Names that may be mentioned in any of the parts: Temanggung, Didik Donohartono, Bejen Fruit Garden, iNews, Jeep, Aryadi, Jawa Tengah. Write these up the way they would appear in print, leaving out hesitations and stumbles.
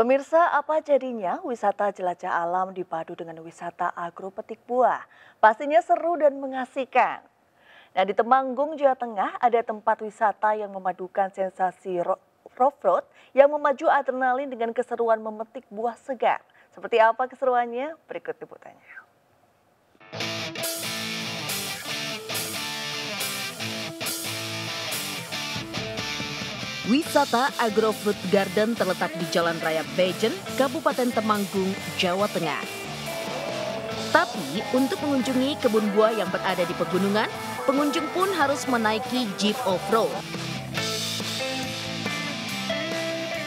Pemirsa, apa jadinya wisata jelajah alam dipadu dengan wisata agro petik buah? Pastinya seru dan mengasihkan. Nah, di Temanggung, Jawa Tengah ada tempat wisata yang memadukan sensasi off-road yang memacu adrenalin dengan keseruan memetik buah segar. Seperti apa keseruannya? Berikut liputannya. Wisata Agro Fruit Garden terletak di Jalan Raya Bejen, Kabupaten Temanggung, Jawa Tengah. Tapi untuk mengunjungi kebun buah yang berada di pegunungan, pengunjung pun harus menaiki jeep off-road.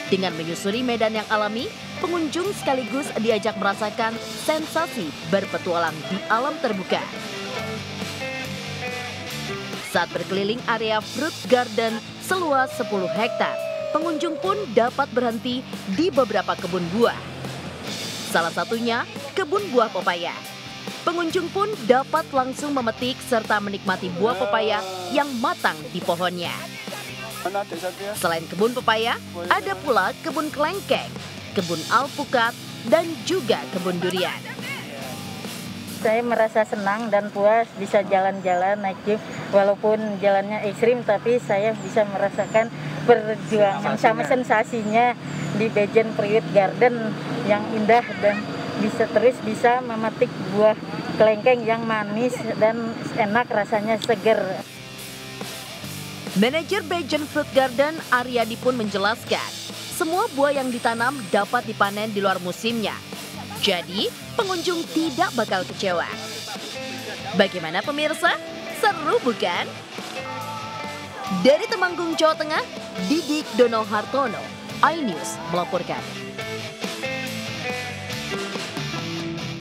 Dengan menyusuri medan yang alami, pengunjung sekaligus diajak merasakan sensasi berpetualang di alam terbuka. Saat berkeliling area Fruit Garden seluas 10 hektar, pengunjung pun dapat berhenti di beberapa kebun buah. Salah satunya kebun buah pepaya. Pengunjung pun dapat langsung memetik serta menikmati buah pepaya yang matang di pohonnya. Selain kebun pepaya, ada pula kebun kelengkeng, kebun alpukat, dan juga kebun durian. Saya merasa senang dan puas bisa jalan-jalan naik jeep, walaupun jalannya ekstrim, tapi saya bisa merasakan perjuangan sama sensasinya di Bejen Fruit Garden yang indah dan bisa memetik buah kelengkeng yang manis dan enak rasanya, seger. Manajer Bejen Fruit Garden, Aryadi, pun menjelaskan semua buah yang ditanam dapat dipanen di luar musimnya. Jadi, pengunjung tidak bakal kecewa. Bagaimana pemirsa? Seru bukan? Dari Temanggung, Jawa Tengah, Didik Donohartono, iNews melaporkan.